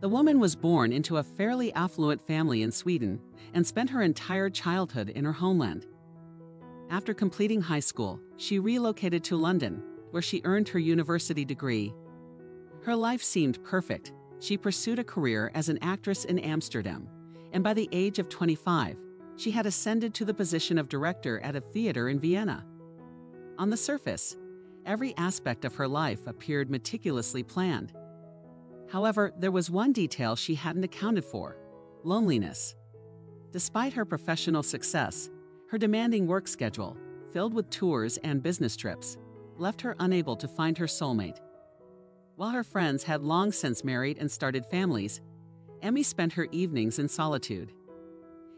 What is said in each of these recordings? The woman was born into a fairly affluent family in Sweden and spent her entire childhood in her homeland. After completing high school, she relocated to London, where she earned her university degree. Her life seemed perfect. She pursued a career as an actress in Amsterdam, and by the age of 25, she had ascended to the position of director at a theater in Vienna. On the surface, every aspect of her life appeared meticulously planned. However, there was one detail she hadn't accounted for: loneliness. Despite her professional success, her demanding work schedule, filled with tours and business trips, left her unable to find her soulmate. While her friends had long since married and started families, Emmy spent her evenings in solitude.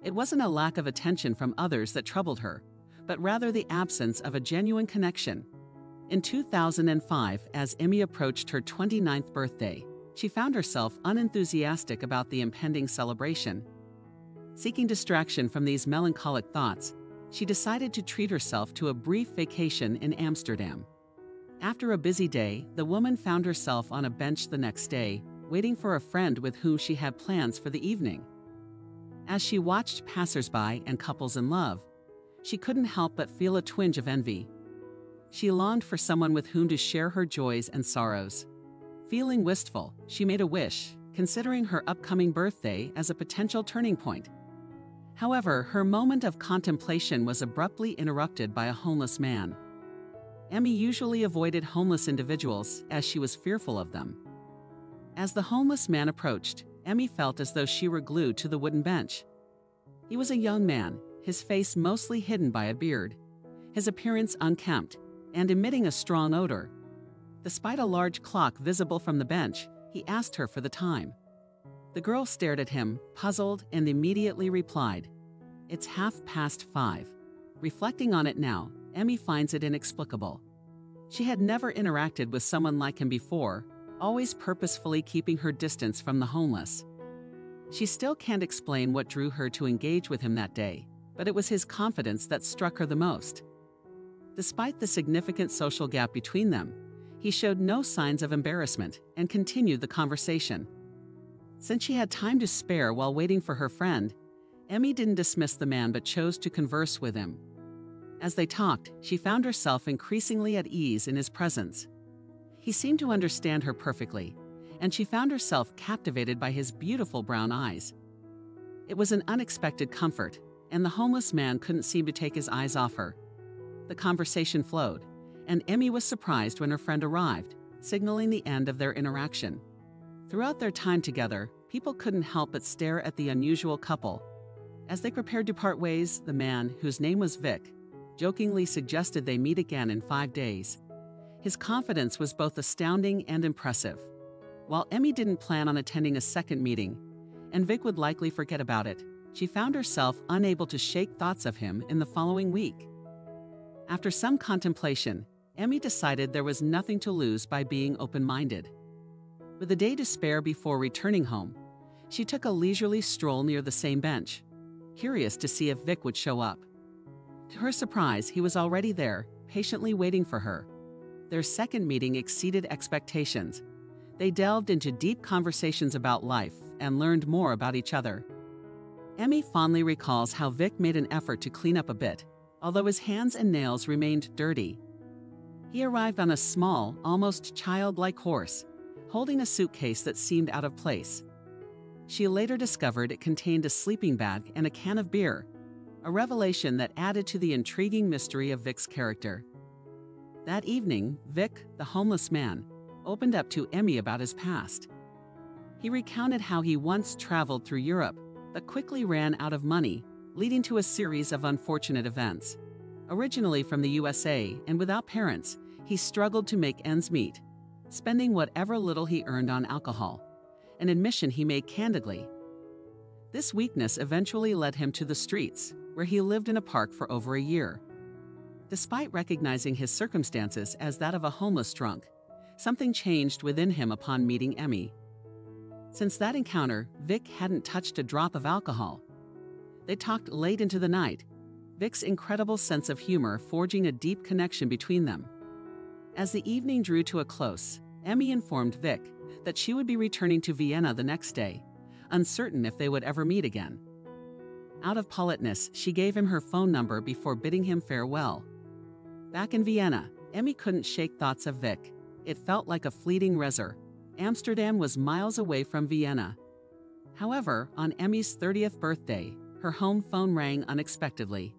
It wasn't a lack of attention from others that troubled her, but rather the absence of a genuine connection. In 2005, as Emmy approached her 29th birthday, she found herself unenthusiastic about the impending celebration. Seeking distraction from these melancholic thoughts, she decided to treat herself to a brief vacation in Amsterdam. After a busy day, the woman found herself on a bench the next day, waiting for a friend with whom she had plans for the evening. As she watched passersby and couples in love, she couldn't help but feel a twinge of envy. She longed for someone with whom to share her joys and sorrows. Feeling wistful, she made a wish, considering her upcoming birthday as a potential turning point. However, her moment of contemplation was abruptly interrupted by a homeless man. Emmy usually avoided homeless individuals as she was fearful of them. As the homeless man approached, Emmy felt as though she were glued to the wooden bench. He was a young man, his face mostly hidden by a beard, his appearance unkempt, and emitting a strong odor. Despite a large clock visible from the bench, he asked her for the time. The girl stared at him, puzzled, and immediately replied, "It's 5:30." Reflecting on it now, Emmy finds it inexplicable. She had never interacted with someone like him before, always purposefully keeping her distance from the homeless. She still can't explain what drew her to engage with him that day, but it was his confidence that struck her the most. Despite the significant social gap between them, he showed no signs of embarrassment and continued the conversation. Since she had time to spare while waiting for her friend, Emmy didn't dismiss the man but chose to converse with him. As they talked, she found herself increasingly at ease in his presence. He seemed to understand her perfectly, and she found herself captivated by his beautiful brown eyes. It was an unexpected comfort, and the homeless man couldn't seem to take his eyes off her. The conversation flowed, and Emmy was surprised when her friend arrived, signaling the end of their interaction. Throughout their time together, people couldn't help but stare at the unusual couple. As they prepared to part ways, the man, whose name was Vic, jokingly suggested they meet again in 5 days. His confidence was both astounding and impressive. While Emmy didn't plan on attending a second meeting, and Vic would likely forget about it, she found herself unable to shake thoughts of him in the following week. After some contemplation, Emmy decided there was nothing to lose by being open-minded. With a day to spare before returning home, she took a leisurely stroll near the same bench, curious to see if Vic would show up. To her surprise, he was already there, patiently waiting for her. Their second meeting exceeded expectations. They delved into deep conversations about life and learned more about each other. Emmy fondly recalls how Vic made an effort to clean up a bit, although his hands and nails remained dirty. He arrived on a small, almost childlike horse, holding a suitcase that seemed out of place. She later discovered it contained a sleeping bag and a can of beer, a revelation that added to the intriguing mystery of Vic's character. That evening, Vic, the homeless man, opened up to Emmy about his past. He recounted how he once traveled through Europe, but quickly ran out of money, leading to a series of unfortunate events. Originally from the USA and without parents, he struggled to make ends meet, spending whatever little he earned on alcohol, an admission he made candidly. This weakness eventually led him to the streets, where he lived in a park for over a year. Despite recognizing his circumstances as that of a homeless drunk, something changed within him upon meeting Emmy. Since that encounter, Vic hadn't touched a drop of alcohol. They talked late into the night, Vic's incredible sense of humor forging a deep connection between them. As the evening drew to a close, Emmy informed Vic that she would be returning to Vienna the next day, uncertain if they would ever meet again. Out of politeness, she gave him her phone number before bidding him farewell. Back in Vienna, Emmy couldn't shake thoughts of Vic. It felt like a fleeting razor. Amsterdam was miles away from Vienna. However, on Emmy's 30th birthday, her home phone rang unexpectedly.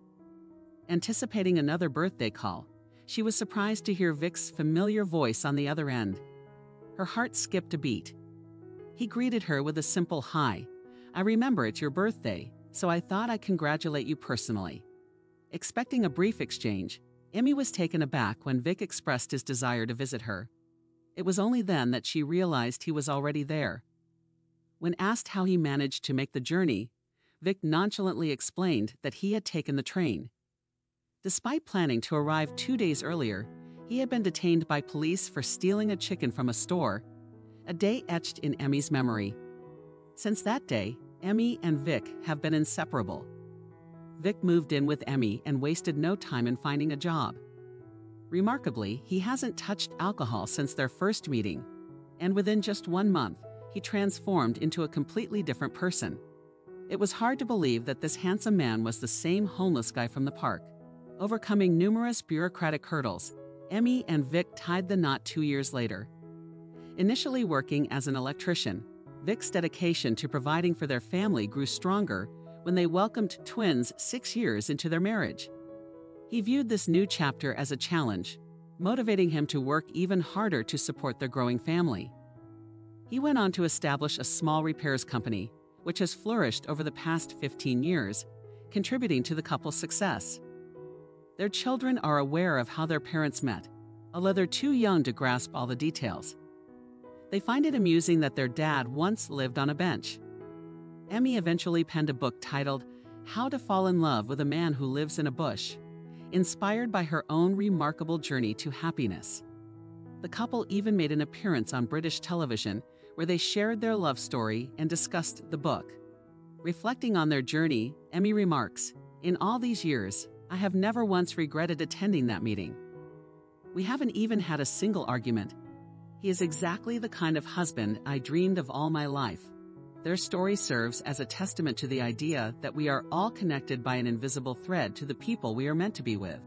Anticipating another birthday call, she was surprised to hear Vic's familiar voice on the other end. Her heart skipped a beat. He greeted her with a simple hi. "I remember it's your birthday, so I thought I'd congratulate you personally." Expecting a brief exchange, Emmy was taken aback when Vic expressed his desire to visit her. It was only then that she realized he was already there. When asked how he managed to make the journey, Vic nonchalantly explained that he had taken the train. Despite planning to arrive 2 days earlier, he had been detained by police for stealing a chicken from a store, a day etched in Emmy's memory. Since that day, Emmy and Vic have been inseparable. Vic moved in with Emmy and wasted no time in finding a job. Remarkably, he hasn't touched alcohol since their first meeting, and within just 1 month, he transformed into a completely different person. It was hard to believe that this handsome man was the same homeless guy from the park. Overcoming numerous bureaucratic hurdles, Emmy and Vic tied the knot 2 years later. Initially working as an electrician, Vic's dedication to providing for their family grew stronger when they welcomed twins 6 years into their marriage. He viewed this new chapter as a challenge, motivating him to work even harder to support their growing family. He went on to establish a small repairs company, which has flourished over the past 15 years, contributing to the couple's success. Their children are aware of how their parents met, although they're too young to grasp all the details. They find it amusing that their dad once lived on a bench. Emmy eventually penned a book titled How to Fall in Love with a Man Who Lives in a Bush, inspired by her own remarkable journey to happiness. The couple even made an appearance on British television, where they shared their love story and discussed the book. Reflecting on their journey, Emmy remarks, "In all these years, I have never once regretted attending that meeting. We haven't even had a single argument. He is exactly the kind of husband I dreamed of all my life." Their story serves as a testament to the idea that we are all connected by an invisible thread to the people we are meant to be with.